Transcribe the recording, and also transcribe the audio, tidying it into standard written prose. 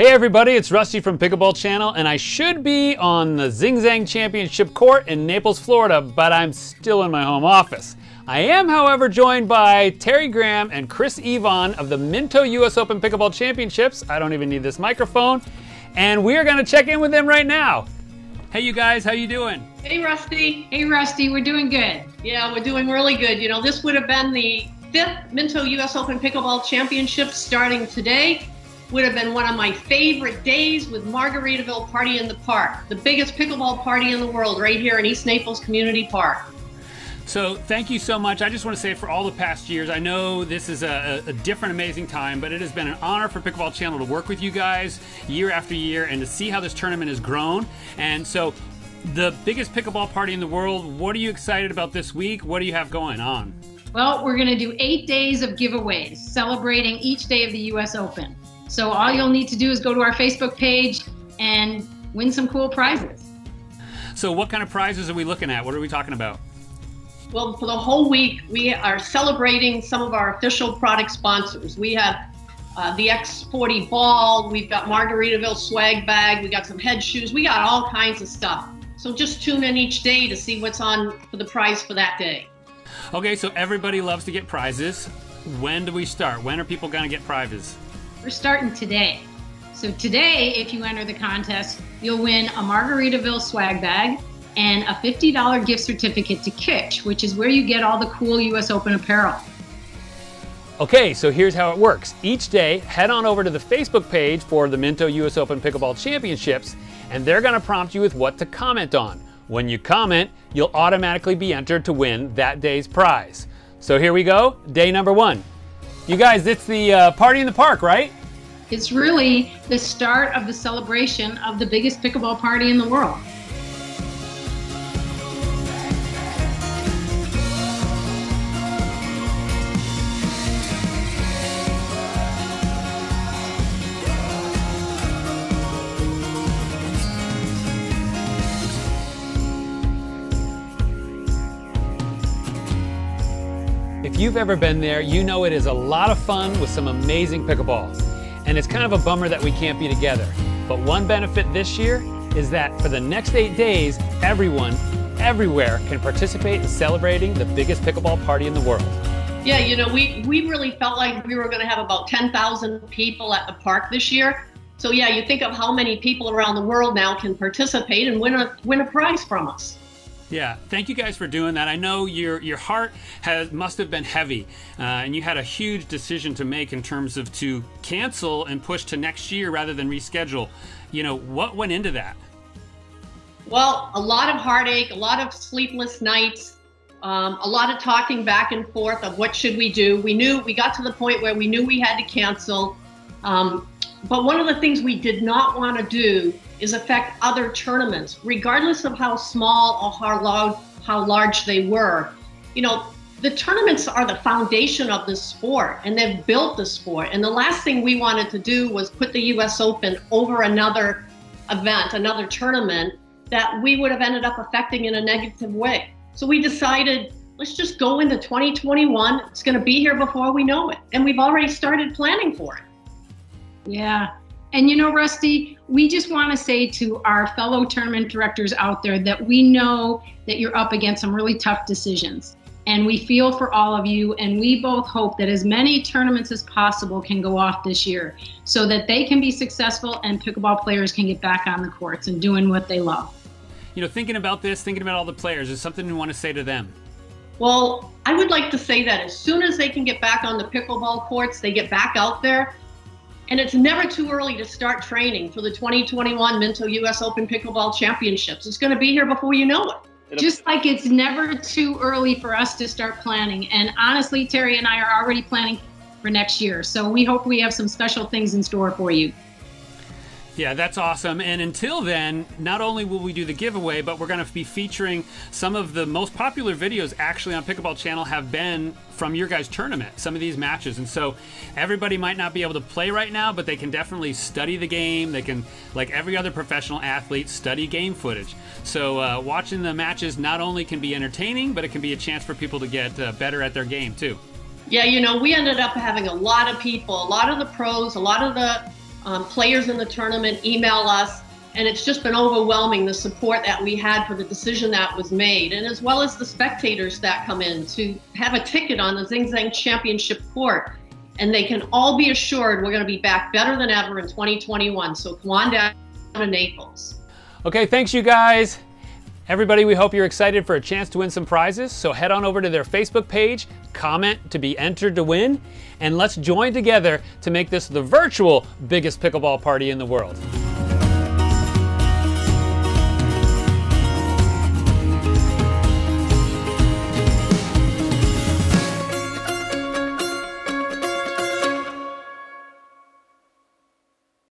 Hey everybody, it's Rusty from Pickleball Channel, and I should be on the Zing Zang Championship Court in Naples, Florida, but I'm still in my home office. I am, however, joined by Terry Graham and Chris Yvonne of the Minto US Open Pickleball Championships. I don't even need this microphone. And we are gonna check in with them right now. Hey you guys, how you doing? Hey Rusty. Hey Rusty, we're doing good. Yeah, we're doing really good. You know, this would have been the 5th Minto US Open Pickleball Championships starting today. Would have been one of my favorite days with Margaritaville Party in the Park, the biggest pickleball party in the world right here in East Naples Community Park. So thank you so much. I just want to say for all the past years, I know this is a different amazing time, but it has been an honor for Pickleball Channel to work with you guys year after year and to see how this tournament has grown. And so the biggest pickleball party in the world, what are you excited about this week? What do you have going on? Well, we're going to do 8 days of giveaways, celebrating each day of the US Open. So all you'll need to do is go to our Facebook page and win some cool prizes. So what kind of prizes are we looking at? What are we talking about? Well, for the whole week, we are celebrating some of our official product sponsors. We have the X40 Ball, we've got Margaritaville swag bag, we got some head shoes, we got all kinds of stuff. So just tune in each day to see what's on for the prize for that day. Okay, so everybody loves to get prizes. When do we start? When are people gonna get prizes? We're starting today. So today, if you enter the contest, you'll win a Margaritaville swag bag and a $50 gift certificate to Kitsch, which is where you get all the cool US Open apparel. Okay, so here's how it works. Each day, head on over to the Facebook page for the Minto US Open Pickleball Championships, and they're gonna prompt you with what to comment on. When you comment, you'll automatically be entered to win that day's prize. So here we go, day number one. You guys, it's the party in the park, right? It's really the start of the celebration of the biggest pickleball party in the world. If you've ever been there, you know it is a lot of fun with some amazing pickleball. And it's kind of a bummer that we can't be together. But one benefit this year is that for the next 8 days, everyone, everywhere can participate in celebrating the biggest pickleball party in the world. Yeah, you know, we really felt like we were gonna have about 10,000 people at the park this year. So yeah, you think of how many people around the world now can participate and win a prize from us. Yeah, thank you guys for doing that. I know your heart must have been heavy, and you had a huge decision to make in terms of to cancel and push to next year rather than reschedule. You know, what went into that? Well, a lot of heartache, a lot of sleepless nights, a lot of talking back and forth of what should we do. We got to the point where we knew we had to cancel, but one of the things we did not want to do is affect other tournaments, regardless of how small or how large they were. You know, the tournaments are the foundation of this sport, and they've built the sport. And the last thing we wanted to do was put the US Open over another event, another tournament that we would have ended up affecting in a negative way. So we decided, let's just go into 2021. It's gonna be here before we know it. And we've already started planning for it. Yeah. And you know, Rusty, we just want to say to our fellow tournament directors out there that we know that you're up against some really tough decisions. And we feel for all of you, and we both hope that as many tournaments as possible can go off this year so that they can be successful and pickleball players can get back on the courts and doing what they love. You know, thinking about this, thinking about all the players, is something you want to say to them? Well, I would like to say that as soon as they can get back on the pickleball courts, they get back out there. And it's never too early to start training for the 2021 Minto US Open Pickleball Championships. It's gonna be here before you know it. Just like it's never too early for us to start planning. And honestly, Terry and I are already planning for next year. So we hope we have some special things in store for you. Yeah, that's awesome. And until then, not only will we do the giveaway, but we're going to be featuring some of the most popular videos actually on Pickleball Channel have been from your guys' tournament, some of these matches. And so everybody might not be able to play right now, but they can definitely study the game. They can, like every other professional athlete, study game footage. So watching the matches not only can be entertaining, but it can be a chance for people to get better at their game too. Yeah, you know, we ended up having a lot of people, a lot of the pros, a lot of the players in the tournament email us, and it's just been overwhelming, the support that we had for the decision that was made, and as well as the spectators that come in to have a ticket on the Zing Zang Championship Court. And they can all be assured we're going to be back better than ever in 2021. So come on down to Naples. Okay, thanks you guys. Everybody, we hope you're excited for a chance to win some prizes. So head on over to their Facebook page, comment to be entered to win, and let's join together to make this the virtual biggest pickleball party in the world.